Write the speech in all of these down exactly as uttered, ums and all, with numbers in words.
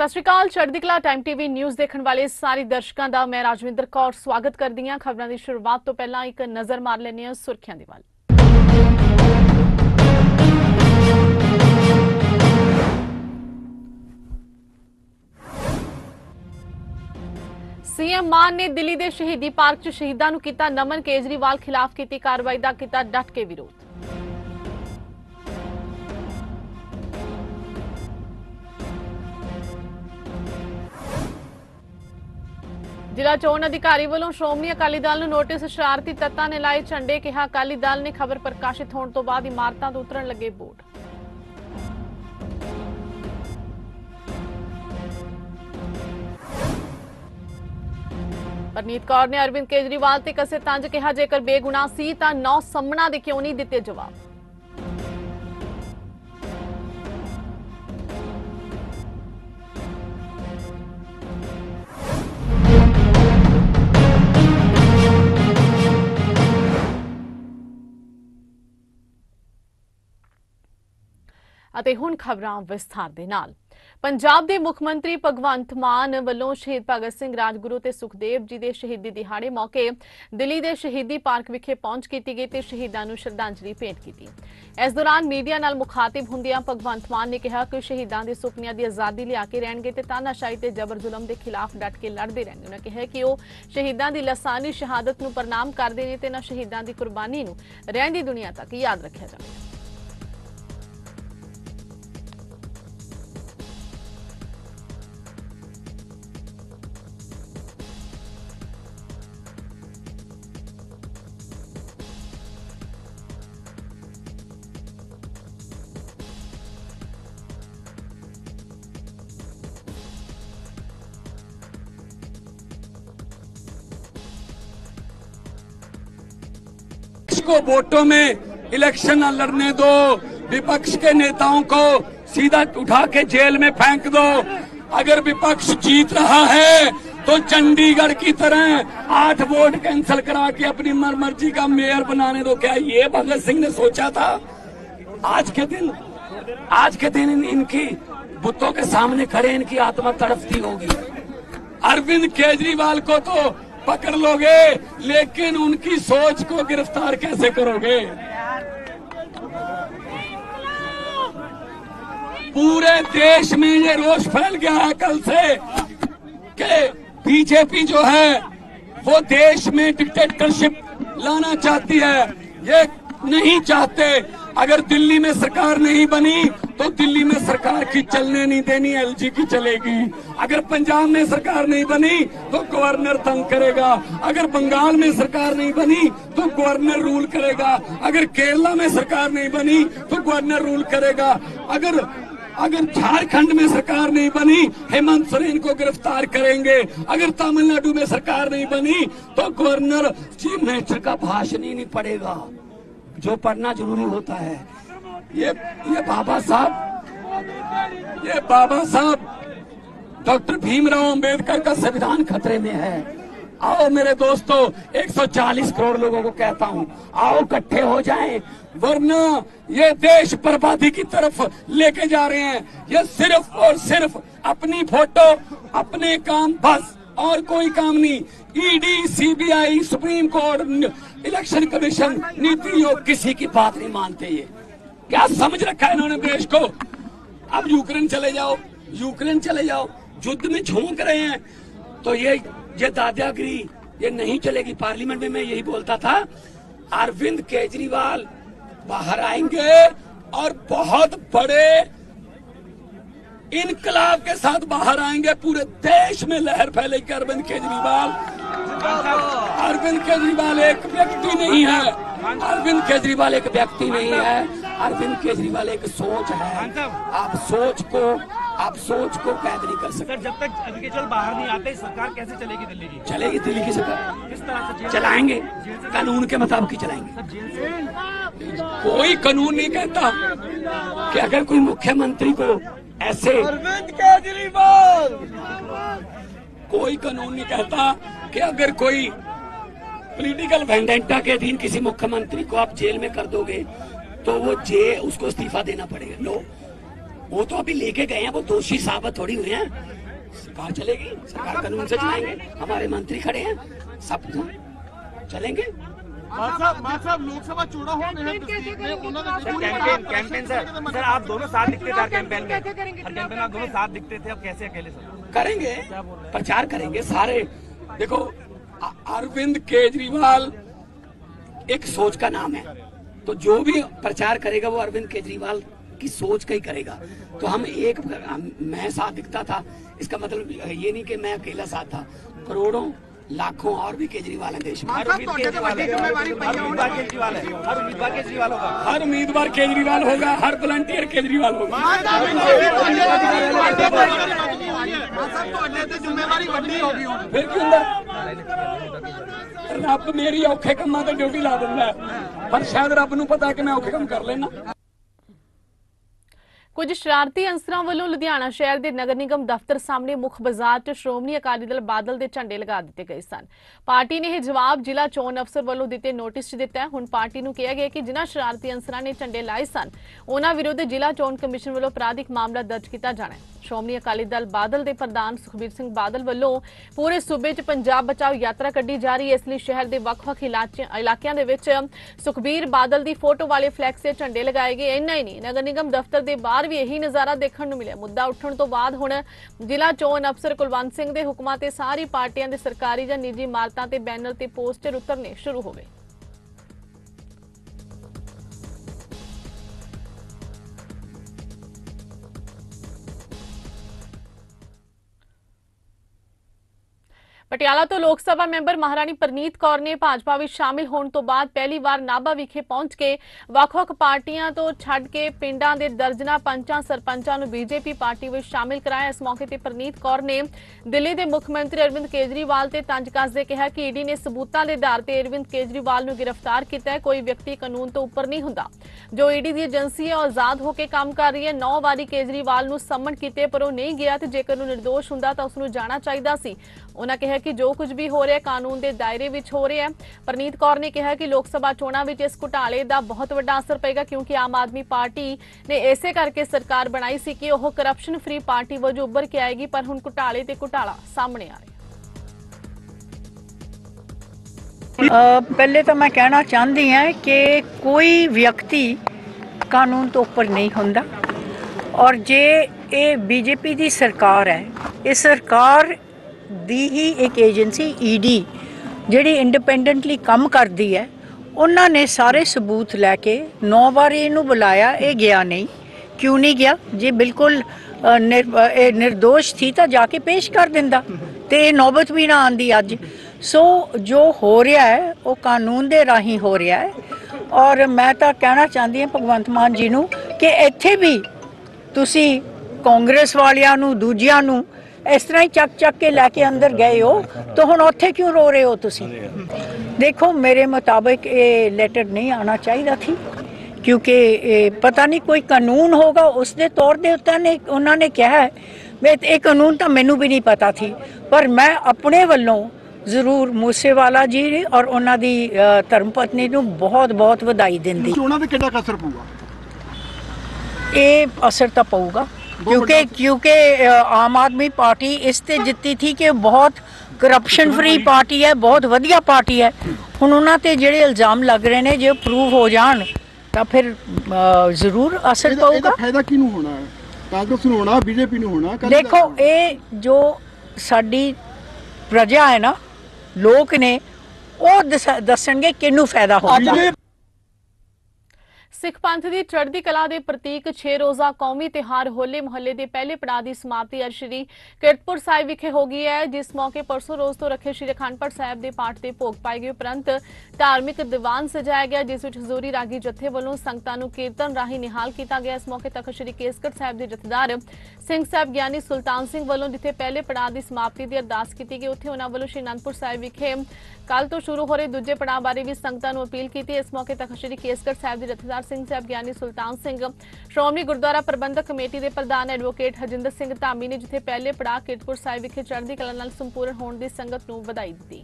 सत श्री अकाल। चढ़दिकला time TV news देखने वाले सारे दर्शकों का मैं राजविंदर कौर स्वागत करती हूं। खबरों की शुरुआत तो पहला एक नज़र मार लेने हैं सुर्खियां दी वल। सीएम मान ने दिल्ली के शहीदी पार्क च शहीदां नूं कीता नमन, केजरीवाल खिलाफ की कार्रवाई का किया डट के विरोध। जिला चोन अधिकारी वालों श्रोमणी अकाली दल नोटिस, शरारती तत्तां ने लाए झंडे, कहा अकाली दल ने खबर प्रकाशित होने तो बाद इमारतां तों उतरन लगे बोर्ड। परनीत कौर ने अरविंद केजरीवाल ते कसे तंज, कहा जेकर बेगुनाह सी तां नौ सम्मणा दे क्यों नहीं दिते जवाब। ਅਤੇ ਹੁਣ खबरां विस्तार दे नाल। पंजाब के मुख्यमंत्री भगवंत मान वालों शहीद भगत सिंह, राजगुरू ते सुखदेव जी के शहीदी दिहाड़े मौके दिल्ली के शहीदी पार्क विखे पहुंच की गई ते शहीदां नूं श्रद्धांजलि भेंट की। इस दौरान मीडिया नाल मुखातिब हुंदियां भगवंत मान ने कहा कि शहीदां दे सुपनियां दी आजादी लिया के रहणगे ते तानाशाही ते जबर जुलम के खिलाफ डट के लड़दे रहणगे। उन्होंने कहा कि वो शहीदां दी लसानी शहादत नूं प्रणाम करदे ने ते इन्हां शहीदां दी कुर्बानी नूं रहंदी दुनिया तक याद रखिया जावेगा। को वोटों में इलेक्शन न लड़ने दो, विपक्ष के नेताओं को सीधा उठा के जेल में फेंक दो। अगर विपक्ष जीत रहा है तो चंडीगढ़ की तरह आठ वोट कैंसिल करा के अपनी मर्जी का मेयर बनाने दो। क्या ये भगत सिंह ने सोचा था? आज के दिन आज के दिन इन, इनकी बुतों के सामने खड़े इनकी आत्मा तड़पती होगी। अरविंद केजरीवाल को तो पकड़ लोगे लेकिन उनकी सोच को गिरफ्तार कैसे करोगे? पूरे देश में ये रोष फैल गया है कल से कि बीजेपी जो है वो देश में डिक्टेटरशिप लाना चाहती है। ये नहीं चाहते। अगर दिल्ली में सरकार नहीं बनी तो दिल्ली में सरकार की चलने नहीं देनी, एलजी की चलेगी। अगर पंजाब में सरकार नहीं बनी तो गवर्नर तंग करेगा। अगर बंगाल में सरकार नहीं बनी तो गवर्नर रूल करेगा। अगर केरला में सरकार नहीं बनी तो गवर्नर रूल करेगा। अगर अगर झारखंड में सरकार नहीं बनी हेमंत सोरेन को गिरफ्तार करेंगे। अगर तमिलनाडु में सरकार नहीं बनी तो गवर्नर चीफ मिनिस्टर का भाषण ही नहीं पड़ेगा, जो पढ़ना जरूरी होता है। ये ये बाबा साहब ये बाबा साहब डॉक्टर भीमराव अंबेडकर का संविधान खतरे में है। आओ मेरे दोस्तों, एक सौ चालीस करोड़ लोगों को कहता हूँ, आओ इकट्ठे हो जाएं, वरना ये देश बर्बादी की तरफ लेके जा रहे हैं। ये सिर्फ और सिर्फ अपनी फोटो, अपने काम, बस और कोई काम नहीं। ED, CBI, Supreme Court, election commission, NITI Aayog किसी की बात नहीं मानते। ये क्या समझ रखा है इन्होंने देश को? अब यूक्रेन चले जाओ, यूक्रेन चले जाओ, युद्ध में झोंक रहे हैं। तो ये ये दादागिरी ये नहीं चलेगी। पार्लियामेंट में मैं यही बोलता था, अरविंद केजरीवाल बाहर आएंगे और बहुत बड़े इनकलाब के साथ बाहर आएंगे। पूरे देश में लहर फैलेगी। अरविंद केजरीवाल अरविंद केजरीवाल एक व्यक्ति नहीं है। अरविंद केजरीवाल एक व्यक्ति नहीं है। अरविंद केजरीवाल एक सोच है। आप सोच को आप सोच को कैद नहीं कर सकते। जब तक अरविंद केजरीवाल बाहर नहीं आते सरकार कैसे चलेगी? दिल्ली की चलेगी दिल्ली की सरकार किस तरह से चलाएंगे? कानून के मुताबिक ही चलाएंगे। कोई कानून नहीं कहता कि अगर कोई मुख्यमंत्री को ऐसे अरविंद केजरीवाल कोई कानून नहीं कहता कि अगर कोई पॉलिटिकल वेंडेंटा के अधीन किसी मुख्यमंत्री को आप जेल में कर दोगे तो वो जेल उसको इस्तीफा देना पड़ेगा। नो, वो तो अभी लेके गए हैं, वो दोषी साबित थोड़ी हुए हैं। सरकार चलेगी, सरकार कानून से चलाएंगे, हमारे मंत्री खड़े हैं, सब चलेंगे। लोकसभा चुनाव सर आप दोनों साथ दिखते थे कैंपेन में, कैंपेन आप दोनों साथ दिखते थे, अब कैसे अकेले? सर करेंगे, प्रचार करेंगे सारे। देखो अरविंद केजरीवाल एक सोच का नाम है, तो जो भी प्रचार करेगा वो अरविंद केजरीवाल की सोच का ही करेगा। तो हम एक मैं साथ दिखता था, इसका मतलब ये नहीं कि मैं अकेला साथ था, करोड़ों लाखों और भी केजरीवाल है देश में। हर उम्मीदवार केजरीवाल होगा, हर उम्मीदवार केजरीवाल होगा, हर वॉलंटियर केजरीवाल होगा। फिर क्यों रब मेरी औखे कमां ते ड्यूटी ला दिंदा, पर शायद रब नूं पता कि मैं औखे काम कर लेना। कुछ शरारती अंसरां वालों लुधियाना शहर के नगर निगम दफ्तर सामने मुख बाजार च श्रोमणी अकाली दल बादल के झंडे लगा दिए गए सन। पार्टी ने यह जवाब जिला चोन अफसर वालों दिते नोटिस दिता है। हुण पार्टी नूं कहा गया कि जिन्हां शरारती अंसरां ने झंडे लाए सन उन्हां विरुद्ध जिला चोन कमिशन वालों अपराधिक मामला दर्ज किया जाना है। श्रोमणी अकाली दल बादल के प्रधान सुखबीर सिंह बादल वालों पूरे सूबे च पंजाब बचाओ यात्रा कड्डी जा रही है, इसलिए शहर के वख-वख इलाकियां दे विच सुखबीर बादल की फोटो वाले फ्लैक्स से झंडे लगाए गए। इन्ना ही नहीं नगर निगम दफ्तर के बाहर भी यही नज़ारा देखने को मिले। मुद्दा उठने तो बाद हुण जिला चोन अफसर कुलवंत सिंह के हुक्मां ते सारी पार्टियां दे सरकारी जां निजी इमारतां ते बैनर ते पोस्टर उतरने शुरू हो गए। पटियाला तो लोग सभा मैंबर महाराणी परनीत कौर ने भाजपा में शामिल होने तो बाद पहली बार नाभा विखे पहुंच के वख-वख पार्टियां तो छड़ के पिंडां दे दर्जना पंचां सरपंचां नूं बीजेपी पार्टी में शामिल कराया। इस मौके ते परनीत कौर ने दिल्ली के मुख्यमंत्री अरविंद केजरीवाल ते तंज कसदे कहा कि ईडी ने सबूतों के आधार पर अरविंद केजरीवाल नूं गिरफ्तार किया है। कोई व्यक्ति कानून तो उपर नहीं हुंदा। जो ईडी की एजेंसी है आजाद होकर काम कर रही है। नौ बारी केजरीवाल नूं सम्मन कीते पर वो नहीं गया, तो जेकर निर्दोष हुंदा तां उसनूं जाना चाहिदा सी। उन्होंने कहा कि जो कुछ भी हो रहा है कानून के दायरे में हो रहा है। परनीत कौर ने कहा कि लोग सभा चोणां विच इस घोटाले का बहुत वड्डा असर पेगा, क्योंकि आम आदमी पार्टी ने इसे करके सरकार बनाई सी कि वह करप्शन फ्री पार्टी वजों उभर के आएगी, पर हुण घोटाले ते घोटाला सामने आ रहा है। पहले तो मैं कहना चाहती हाँ कि कोई व्यक्ति कानून तो उपर नहीं हुंदा, और जे ये बीजेपी की सरकार है, ये सरकार दी ही एक एजेंसी ईडी जिहड़ी इंडिपेंडेंटली काम करती है, उन्होंने सारे सबूत लैके नौ बार इनू बुलाया, ये गया नहीं। क्यों नहीं गया? जे बिल्कुल निर, निर्दोष थी तो जाके पेश कर दिंदा, तो ये नौबत भी ना आंदी अज। सो जो हो रहा है वो कानून दे राही हो रहा है, और मैं तो कहना चाहती हूँ भगवंत मान जी नूं कि इत्थे भी तुसी कांग्रेस वालियां नूं दूजियां नूं इस तरह ही चक चक के लैके अंदर गए हो, तो हुण उत्थे क्यों रो रहे हो तुसी? देखो मेरे मुताबिक ये लेटर नहीं आना चाहिए थी, क्योंकि पता नहीं कोई कानून होगा उसके तौर दे उत्ते ने उन्होंने कहा है। मैं ये कानून तो मैनू भी नहीं पता थी, पर मैं अपने वालों जरूर मूसेवाला जी और उन्होंने धर्मपत्नी को बहुत बहुत वधाई दिंदी। ये असर तो पऊगा, क्योंकि क्योंकि आम आदमी पार्टी इस ते जित्ती थी कि बहुत करप्शन फ्री पार्टी है, बहुत वधिया पार्टी है। हुण उन्हां ते जिहड़े इल्ज़ाम लग रहे ने जो प्रूव हो जान तो फिर जरूर असर पऊगा। फायदा किहनूं होना है? कांग्रेस नूं होना, बीजेपी नूं होना। देखो ये जो साडी प्रजा है ना, लोग ने वो दसणगे किहनूं फायदा होगा। सिख पंथ की चढ़ती कला के प्रतीक छे रोजा कौमी त्यौहार होले मोहल्ले के पहले पड़ाव की समाप्ति अज श्री किरतपुर साहिब विखे हो गई है, जिस मौके परसों रोज तो रखे श्री अखंडपाठ साहिब के पाठ के भोग पाए गए उपरंत धार्मिक दीवान सजाया गया, जिस विच हजूरी रागी जत्थे वालों संगतां नूं कीर्तन राही निहाल किया गया। इस मौके तक श्री केसगढ़ साहिब के जथेदार सिंह साहिब ज्ञानी सुल्तान सिंह वालों जिथे पहले पड़ाव की समाप्ति की अरदास की गई, उत्थे उन्हां वालों श्री आनंदपुर साहिब विखे कल तो शुरू हो रहे दूजे पड़ाव बारे भी संगतां नूं अपील की। इस मौके तक श्री केसगढ़ साहिब के जथेदार सिंह साहिब ज्ञानी सुल्तान सिंह श्रोमणी गुरुद्वारा प्रबंधक कमेटी के प्रधान एडवोकेट हरजिंदर सिंह धामी ने जिथे पहले पड़ाव किरतपुर साहिब विखे चढ़दी कला नाल संपूर्ण होने की संगत को वधाई दी।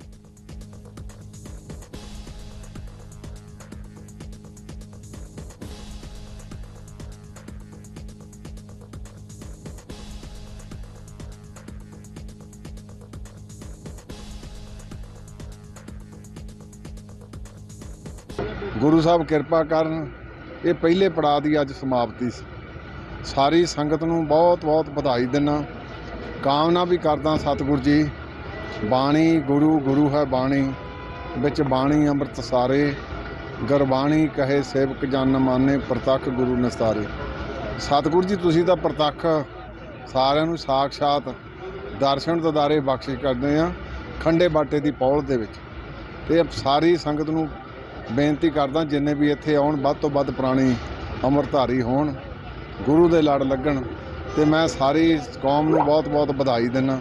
ਗੁਰੂ ਸਾਹਿਬ ਕਿਰਪਾ ਕਰਨ। ਇਹ ਪਹਿਲੇ ਪੜਾਅ ਦੀ ਅੱਜ ਸਮਾਪਤੀ ਸੀ। ਸਾਰੀ ਸੰਗਤ ਨੂੰ ਬਹੁਤ ਬਹੁਤ ਵਧਾਈ ਦਿੰਦਾ, ਕਾਮਨਾ ਵੀ ਕਰਦਾ ਸਤਿਗੁਰ ਜੀ ਬਾਣੀ ਗੁਰੂ ਗੁਰੂ ਹੈ ਬਾਣੀ ਵਿੱਚ ਬਾਣੀ ਅੰਮ੍ਰਿਤ ਸਾਰੇ ਗੁਰਬਾਣੀ ਕਹੇ ਸੇਵਕ ਜਨ ਮਾਨੇ ਪ੍ਰਤੱਖ ਗੁਰੂ ਨਿਸਤਾਰੇ। ਸਤਿਗੁਰ ਜੀ ਤੁਸੀਂ ਤਾਂ ਪ੍ਰਤੱਖ ਸਾਰਿਆਂ ਨੂੰ ਸਾਖਸ਼ਾਤ ਦਰਸ਼ਨ ਦਦਾਰੇ ਬਖਸ਼ਿਸ਼ ਕਰਦੇ ਆ ਖੰਡੇ ਬਾਟੇ ਦੀ ਪੌਲ ਦੇ ਵਿੱਚ। ਤੇ ਸਾਰੀ ਸੰਗਤ ਨੂੰ ਬੇਨਤੀ ਕਰਦਾ ਜਿੰਨੇ ਵੀ ਇੱਥੇ ਆਉਣ ਵੱਧ ਤੋਂ ਵੱਧ ਪ੍ਰਾਣੀ ਅੰਮ੍ਰਿਤਧਾਰੀ ਹੋਣ, ਗੁਰੂ ਦੇ ਲੜ ਲੱਗਣ। ਤੇ ਮੈਂ ਸਾਰੀ ਕੌਮ ਨੂੰ ਬਹੁਤ ਬਹੁਤ ਵਧਾਈ ਦਿੰਦਾ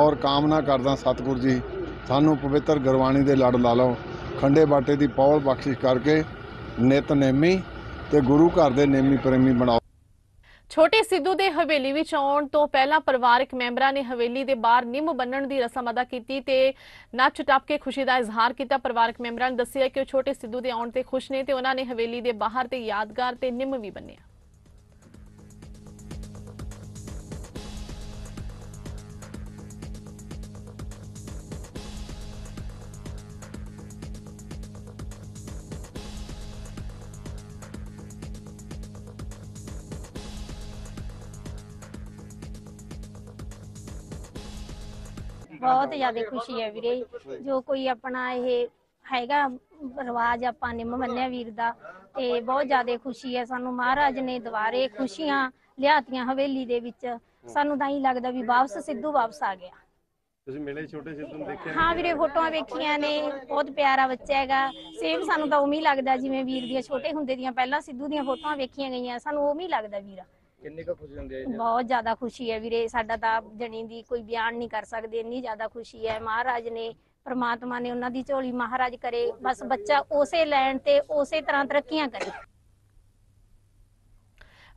ਔਰ ਕਾਮਨਾ ਕਰਦਾ ਸਤਿਗੁਰ ਜੀ ਸਾਨੂੰ ਪਵਿੱਤਰ ਗੁਰਬਾਣੀ ਦੇ ਲੜ ਲਾ ਲਓ, ਖੰਡੇ ਬਾਟੇ ਦੀ ਪੌਲ ਬਖਸ਼ਿਸ਼ ਕਰਕੇ ਨਿਤ ਨੇਮੀ ਤੇ ਗੁਰੂ ਘਰ ਦੇ ਨੇਮੀ ਪ੍ਰੇਮੀ ਬਣਾਓ। छोटे सिद्धू दे हवेली विच आउण तो पहला परिवारक मैंबरां ने हवेली दे बाहर निम बन्नण दी रसम अदा कीती ते नच टप के खुशी दा इजहार किया। परिवारक मैंबरां ने दस्सिया कि वो छोटे सिद्धू दे आउण ते खुश ने ते उन्हां ने हवेली दे बाहर ते यादगार ते निम भी बन्निया। बहुत ज्यादा खुशी है वीरे, जो कोई अपना यह हैगा रिवाज आपां निम मन्निया वीर दा ते बहुत ज्यादा खुशी है। सानू महाराज ने दुबारे खुशियां लियातियां हवेली दे विच, सानू तां ही लगदा भी वापस सिद्धू वापस आ गया। तुसीं मेले छोटे सिद्धू नूं देखिया? हाँ वीरे, फोटोआं वेखियां ने, बहुत प्यारा बच्चा हैगा। सेम सानू तां उम्मीद लगदा जिवें वीर दियां छोटे हुंदे दियां पहला सिद्धू दियां फोटोआं वेखियां गईयां, सानू उम्मीद लगदा वीरा। ਕਿੰਨੀ ਕੁ ਖੁਸ਼ੀ ਹੁੰਦੀ ਹੈ? ਬਹੁਤ ਜ਼ਿਆਦਾ ਖੁਸ਼ੀ ਹੈ ਵੀਰੇ, ਸਾਡਾ ਤਾਂ ਜਣੀ ਦੀ ਕੋਈ ਬਿਆਨ ਨਹੀਂ ਕਰ ਸਕਦੇ, ਇੰਨੀ ਜ਼ਿਆਦਾ ਖੁਸ਼ੀ ਹੈ। ਮਹਾਰਾਜ ਨੇ ਪਰਮਾਤਮਾ ਨੇ ਉਹਨਾਂ ਦੀ ਝੋਲੀ ਮਹਾਰਾਜ ਕਰੇ ਬਸ ਬੱਚਾ ਉਸੇ ਲੈਣ ਤੇ ਉਸੇ ਤਰ੍ਹਾਂ ਤਰੱਕੀਆਂ ਕਰੇ।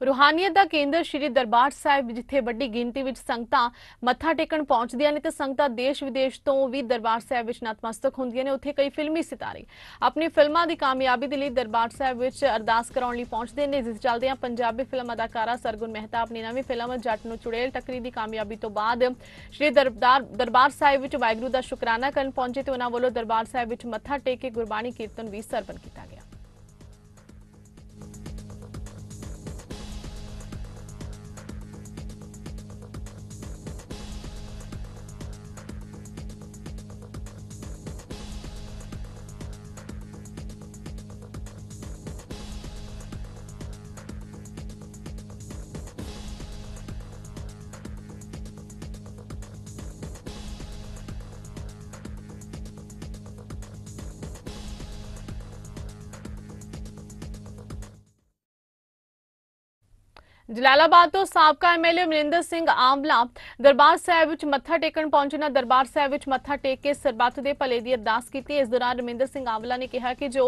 रूहानियत का केंद्र श्री दरबार साहिब जिथे वड्डी गिणती विच संगतां मत्था टेकण पहुंचदियां ने ते संगतां देश विदेश तो भी दरबार साहिब विच नतमस्तक हुंदियां ने। उत्थे कई फिल्मी सितारे अपनी फिल्मां दी कामयाबी दे लई दरबार साहिब विच अरदास कराउण लई पहुंचदे ने, जिस चलदियां पंजाबी फिल्म अदाकारा सरगुन मेहता अपनी नवीं फिल्म जट नूं चुड़ेल टकरी दी कामयाबी तो बाद श्री दरबार दरबार साहिब विच वाहिगुरू दा शुकराना करन पहुंचे ते उन्हां वल्लों दरबार साहिब विच मत्था टेक के गुरबाणी कीर्तन भी सरपण कीता गया। जलालाबाद तो साबका एमएलए अमरिंदर सिंह आंवला दरबार साहिब विच मत्था टेकन पहुंचना। दरबार साहिब विच मत्था टेक के सरबत दे भले दी अरदास कीती। इस दौरान अमरिंदर सिंह आंवला ने कहा कि जो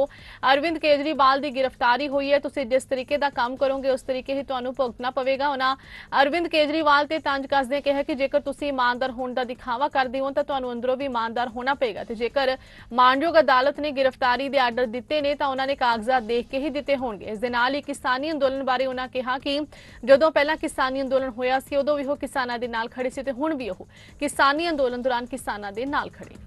अरविंद केजरीवाल की गिरफ्तारी हुई है तुसीं जिस तरीके का काम करोगे उस तरीके ही तुहानूं भुगतना पवेगा। उन्हां अरविंद केजरीवाल ते तंज कसदे कहा कि जेकर तुसीं ईमानदार होण दा दिखावा करदे हो तां तुहानूं अंदरों भी ईमानदार होना पेगा ते जेकर मानयोग अदालत ने गिरफ्तारी दे आर्डर दित्ते ने तां उन्हां ने कागज़ात देख के ही दित्ते होणगे। इस दे नाल ही किसानी अंदोलन बारे उन्हां कहा कि ਜਦੋਂ ਪਹਿਲਾਂ किसानी अंदोलन होया ਸੀ ਉਦੋਂ ਵੀ ਉਹ किसानों ਦੇ ਨਾਲ ਖੜੇ ਸੀ ਤੇ ਹੁਣ ਵੀ ਉਹ किसानी अंदोलन दौरान किसानों ਦੇ ਨਾਲ ਖੜੇ।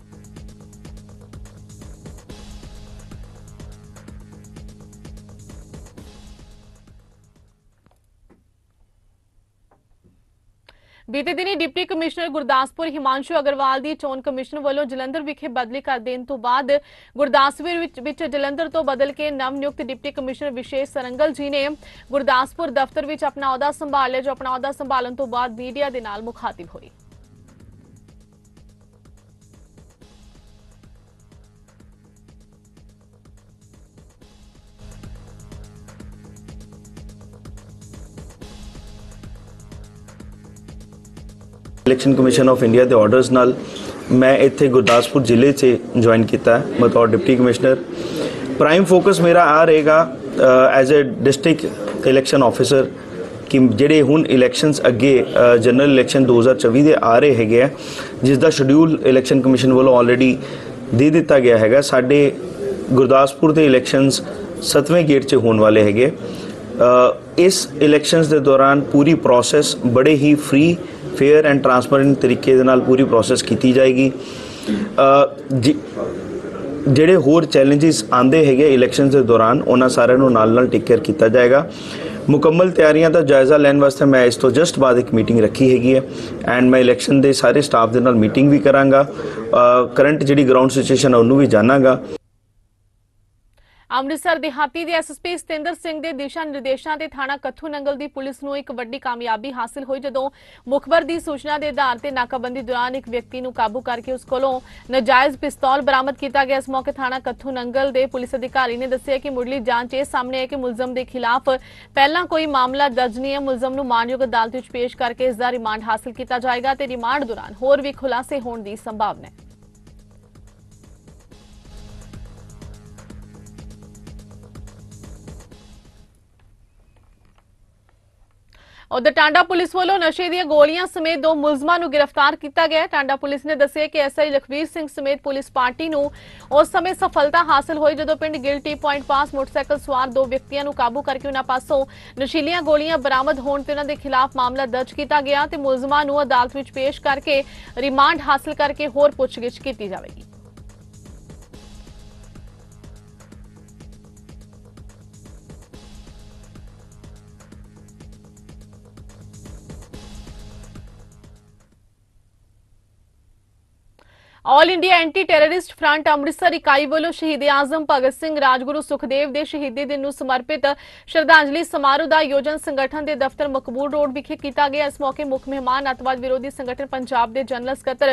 बीते दिन डिप्टी कमिश्नर गुरदासपुर हिमांशु अग्रवाल की चोन कमिशन वालों जलंधर विखे बदली कर देने तो बाद गुरदासपुर जलंधर तो बदल के नवनियुक्त डिप्टी कमिश्नर विशेष सरंगल जी ने गुरदासपुर दफ्तर में अपना अहदा संभाल लिया, जो अपना अहदा संभालने तो बाद मीडिया के नाल मुखातिब हुई। इलैक्शन कमीशन ऑफ इंडिया के ऑर्डरस नाल मैं इत्थे गुरदासपुर जिले से ज्वाइन किया बतौर डिप्टी कमिश्नर। प्राइम फोकस मेरा आ रहेगा as a district election officer कि जिहड़े हुण इलैक्शनस अगे जनरल इलैक्शन दो हज़ार चौबीस के आ रहे हैगे आ, जिसका शेड्यूल इलैक्शन कमीशन वालों ऑलरेडी दे दिता गया हैगा। साडे गुरदासपुर के इलैक्शनस सत्तवें गेट से होने वाले हैगे। इस इलैक्शनस के दौरान पूरी प्रोसैस बड़े ही फ्री फेयर एंड ट्रांसपेरेंट तरीके दे नाल पूरी प्रोसेस की जाएगी। ਜਿਹੜੇ ਹੋਰ ਚੈਲੰਜਸ ਆਂਦੇ ਹੈਗੇ ਇਲੈਕਸ਼ਨਸ ਦੇ ਦੌਰਾਨ ਉਹਨਾਂ ਸਾਰਿਆਂ ਨੂੰ ਨਾਲ ਨਾਲ ਟੇਕ ਕੇਅਰ ਕੀਤਾ ਜਾਏਗਾ। ਮੁਕੰਮਲ ਤਿਆਰੀਆਂ ਦਾ ਜਾਇਜ਼ਾ ਲੈਣ ਵਾਸਤੇ ਮੈਂ ਇਸ ਤੋਂ ਜਸਟ ਬਾਅਦ ਇੱਕ ਮੀਟਿੰਗ ਰੱਖੀ ਹੈਗੀ ਹੈ ਐਂਡ ਮੈਂ ਇਲੈਕਸ਼ਨ ਦੇ ਸਾਰੇ ਸਟਾਫ ਦੇ ਨਾਲ ਮੀਟਿੰਗ ਵੀ ਕਰਾਂਗਾ, ਕਰੰਟ ਜਿਹੜੀ ਗਰਾਊਂਡ ਸਿਚੁਏਸ਼ਨ ਹੈ ਉਹਨੂੰ ਵੀ ਜਾਣਾਂਗਾ। अमृतसर देहाती दे एसएसपी सतिंदर सिंह दे दिशा निर्देशों ते थाणा कथू नंगल दी पुलिस नूं इक वड्डी कामयाबी हासिल हुई जदों मुखबर दी सूचना दे आधार ते नाकाबंदी दौरान एक व्यक्ति नूं काबू करके उस कोलों नाजायज पिस्तौल बरामद किया गया। इस मौके थाणा कथू नंगल दे पुलिस अधिकारी ने दस्सिया कि मुढ़ली जांच इस सामने है कि मुलजम के खिलाफ पहला कोई मामला दर्ज नहीं है। मुलजम नूं मानयोग अदालत विच पेश करके इसका रिमांड हासिल किया जाएगा ते रिमांड दौरान होर भी खुलासे होने की संभावना है। उधर टांडा पुलिस वालों नशे दी गोलियां समेत दो मुलजमान नूं गिरफ्तार किया गया। टांडा पुलिस ने दस्सिया कि एस आई लखवीर सिंह समेत पुलिस पार्टी नूं उस समय सफलता हासिल हुई जदों पिंड गिलटी पॉइंट पास मोटरसाइकिल सवार दो व्यक्तियों नूं काबू करके उन्हां पासों नशीलियां गोलियां बरामद होने ते उन्हां दे खिलाफ मामला दर्ज किया गया ते मुलजमान नूं अदालत विच पेश करके रिमांड हासिल करके होर पुछगिछ की जाएगी। All India anti terrorist front Amritsar इकाई वालों शहीद आजम भगत सिंह राजगुरू सुखदेव के शहीदी दिन में समर्पित श्रद्धांजलि समारोह का आयोजन संगठन के दफ्तर मकबूल रोड विखे किया गया। इस मौके मुख्य मेहमान अतवाद विरोधी संगठन पंजाब के जनरल सकत्र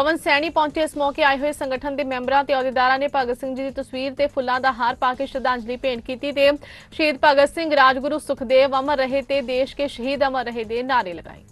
पवन सैनी पहुंचे। इस मौके आए हुए संगठन के मैंबर और अहदेदारों ने भगत सिंह जी की तस्वीर से फुलों का हार पा के श्रद्धांजलि भेंट की। शहीद भगत सिंह राजगुरू सुखदेव अमर रहे ते देश के शहीद अमर रहे दे नारे लगाए।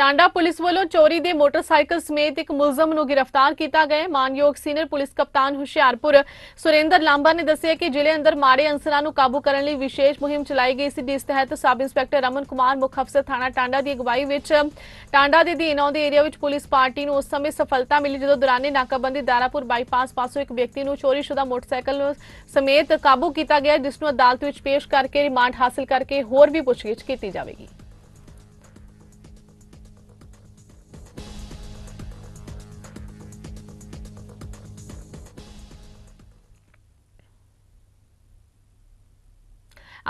टांडा पुलिस वालों चोरी के मोटरसाइकिल समेत एक मुलजम को गिरफ्तार किया गया। मानयोग सीनियर पुलिस कप्तान हुशियारपुर सुरेंद्र लांबा ने दस्सिया कि जिले अंदर माड़े अंसरां नूं काबू करने लई विशेष मुहिम चलाई गई सी, जिस तहत सब इंस्पैक्टर रमन कुमार मुख अफसर थाणा टांडा की अगवाई विच टांडा दे अधीन आउंदे एरिया विच पुलिस पार्टी नूं उस समय सफलता मिली जदों दौराने नाकाबंदी दारापुर बाईपास पासों एक व्यक्ति नूं चोरीशुदा मोटरसाइकिल समेत काबू किया गया, जिसनूं अदालत विच पेश करके रिमांड हासिल करके होर भी पुछगिछ की जाएगी।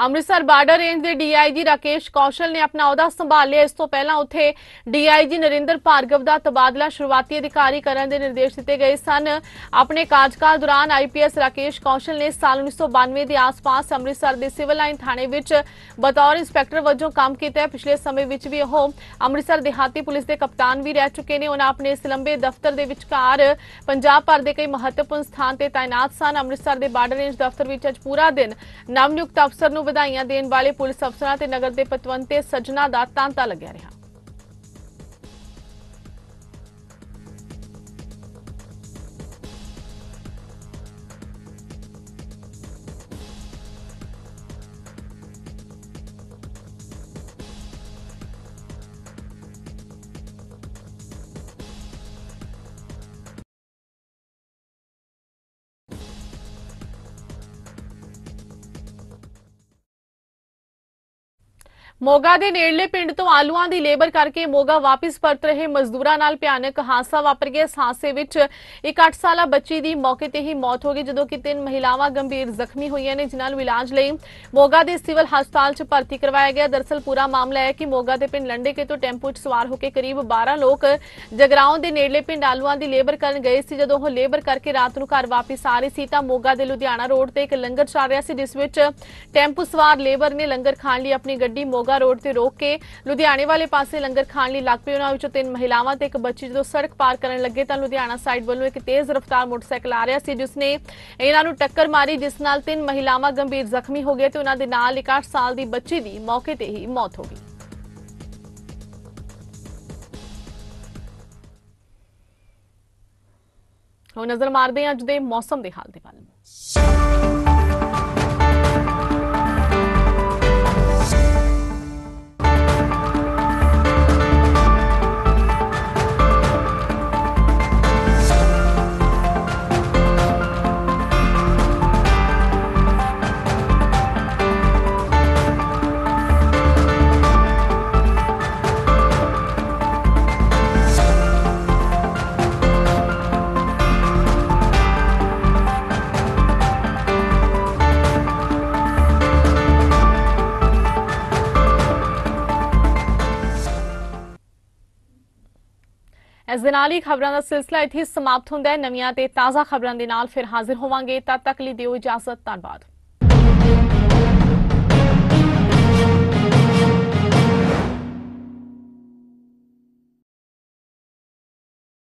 अमृतसर बार्डर रेंज के डीआईजी राकेश कौशल ने अपना अहदा संभाल लिया। इस तो पहला उत्थे डीआईजी नरेंद्र भार्गव का तबादला शुरुआती अधिकारी करने के निर्देश दिए गए सन। अपने कार्यकाल दौरान आईपीएस राकेश कौशल ने साल उन्नीस सौ बानवे के आसपास अमृतसर के सिविल लाइन थाने विच बतौर इंस्पैक्टर वजों काम किया। पिछले समय विच भी वह अमृतसर देहाती पुलिस के कप्तान भी रह चुके हैं। उन्होंने अपने इस लंबे दफ्तर के विचकार पंजाब भर के कई महत्वपूर्ण स्थान पर तैनात सन। अमृतसर के बार्डर रेंज दफ्तर में अज पूरा दिन नवनियुक्त अफसर ਵਧਾਈਆਂ ਦੇਣ ਵਾਲੇ ਪੁਲਿਸ ਅਫਸਰਾਂ ਤੇ ਨਗਰ ਦੇ ਪਤਵੰਤੇ ਸੱਜਣਾ ਦਾ ਤਾਂਤਾ ਲੱਗਿਆ ਰਿਹਾ। ਮੋਗਾ ਦੇ ਨੇੜਲੇ ਪਿੰਡ ਤੋਂ ਆਲੂਆਂ ਦੀ ਲੇਬਰ ਕਰਕੇ ਮੋਗਾ ਵਾਪਸ ਪਰਤ ਰਹੇ ਮਜ਼ਦੂਰਾਂ ਨਾਲ ਭਿਆਨਕ ਹਾਦਸਾ ਵਾਪਰ ਗਿਆ। ਇਸ ਹਾਦਸੇ ਵਿੱਚ ਇੱਕ ਅੱਠ ਸਾਲਾ ਬੱਚੀ ਦੀ ਮੌਕੇ ਤੇ ਹੀ ਮੌਤ ਹੋ ਗਈ ਜਦੋਂ ਕਿ ਤਿੰਨ ਮਹਿਲਾਵਾਂ ਗੰਭੀਰ ਜ਼ਖਮੀ ਹੋਈਆਂ ਨੇ, ਜਿਨ੍ਹਾਂ ਨੂੰ ਇਲਾਜ ਲਈ ਮੋਗਾ ਦੇ ਸਿਵਲ ਹਸਪਤਾਲ 'ਚ ਭਰਤੀ ਕਰਵਾਇਆ ਗਿਆ। ਦਰਅਸਲ ਪੂਰਾ ਮਾਮਲਾ ਹੈ ਕਿ ਮੋਗਾ ਦੇ ਪਿੰਡ ਲੰਡੇਕੇ ਤੋਂ ਟੈਂਪੂ 'ਚ ਸਵਾਰ ਹੋ ਕੇ ਕਰੀਬ ਬਾਰਾਂ ਲੋਕ ਜਗਰਾਉਂ ਦੇ ਨੇੜਲੇ ਪਿੰਡ ਆਲੂਆਂ ਦੀ ਲੇਬਰ ਕਰਨ ਗਏ ਸੀ। ਜਦੋਂ ਉਹ ਲੇਬਰ ਕਰਕੇ ਰਾਤ ਨੂੰ ਘਰ ਵਾਪਸ ਆ ਰਹੇ ਸੀ ਤਾਂ ਮੋਗਾ ਦੇ ਲੁਧਿਆਣਾ ਰੋਡ ਤੇ ਇੱਕ ਲੰਗਰ ਚੱਲ ਰਿਹਾ ਸੀ, ਜਿਸ ਵਿੱਚ ਟੈਂਪੂ ਸਵਾਰ ਲੇਬਰ ਨੇ ਲੰਗਰ ਖਾਣ ਲਈ ਆਪਣੀ ਗੱਡੀ ਮੋਗਾ रोड से रोक के लुधियाने वाले पासे लंगर खाने लग पे। उन्होंने तीन महिलावां ते एक बच्ची जो सड़क पार करन लगे तो लुधियाना साइड वालों एक तेज रफ्तार मोटरसाइकिल आ रहा सी, जिसने इन्हां नूं टक्कर मारी, जिस नाल तीन महिलावां गंभीर जख्मी हो गए तो उन्हां दे नाल एक आठ साल दी बच्ची दी मौके ते ही मौत हो गई। हुण नजर मारदे हां अज दे मौसम दे हाल दे बारे। इस दे नाल ही खबरों का सिलसिला इत्थे समाप्त हुंदा है। नवीं ताज़ा खबरों के नाल फिर हाजिर होवांगे, तद तक लई दिओ इजाजत। धन्नवाद।